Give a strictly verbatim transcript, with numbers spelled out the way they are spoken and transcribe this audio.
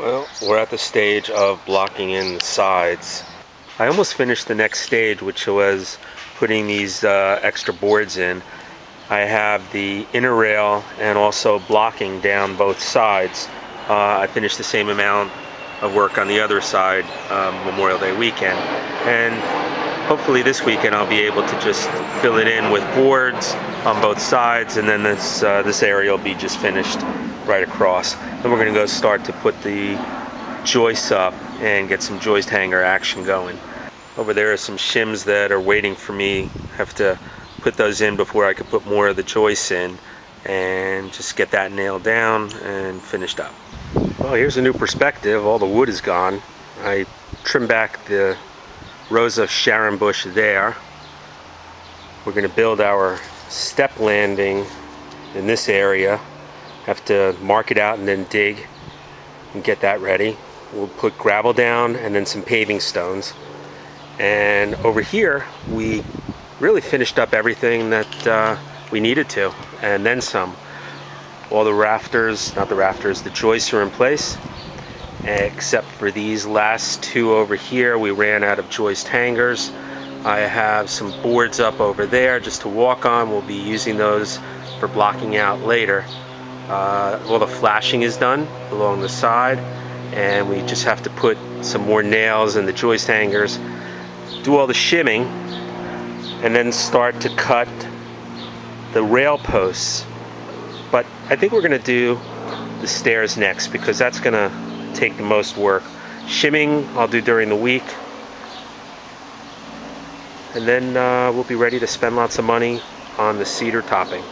Well, we're at the stage of blocking in the sides. I almost finished the next stage, which was putting these uh, extra boards in. I have the inner rail and also blocking down both sides. Uh, I finished the same amount of work on the other side um, Memorial Day weekend. And hopefully this weekend I'll be able to just fill it in with boards on both sides, and then this, uh, this area will be just finished right across. Then we're going to go start to put the joists up and get some joist hanger action going. Over there are some shims that are waiting for me. I have to put those in before I could put more of the joists in and just get that nailed down and finished up. Well, here's a new perspective. All the wood is gone. I trimmed back the Rosa Sharon bush there. We're going to build our step landing in this area. Have to mark it out and then dig and get that ready. We'll put gravel down and then some paving stones. And over here we really finished up everything that uh, we needed to, and then some. All the rafters, not the rafters, the joists are in place, except for these last two over here. We ran out of joist hangers. I have some boards up over there just to walk on. We'll be using those for blocking out later. Uh, all the flashing is done along the side, and we just have to put some more nails in the joist hangers, do all the shimming, and then start to cut the rail posts. But I think we're going to do the stairs next, because that's going to take the most work. Shimming I'll do during the week, and then uh, we'll be ready to spend lots of money on the cedar topping.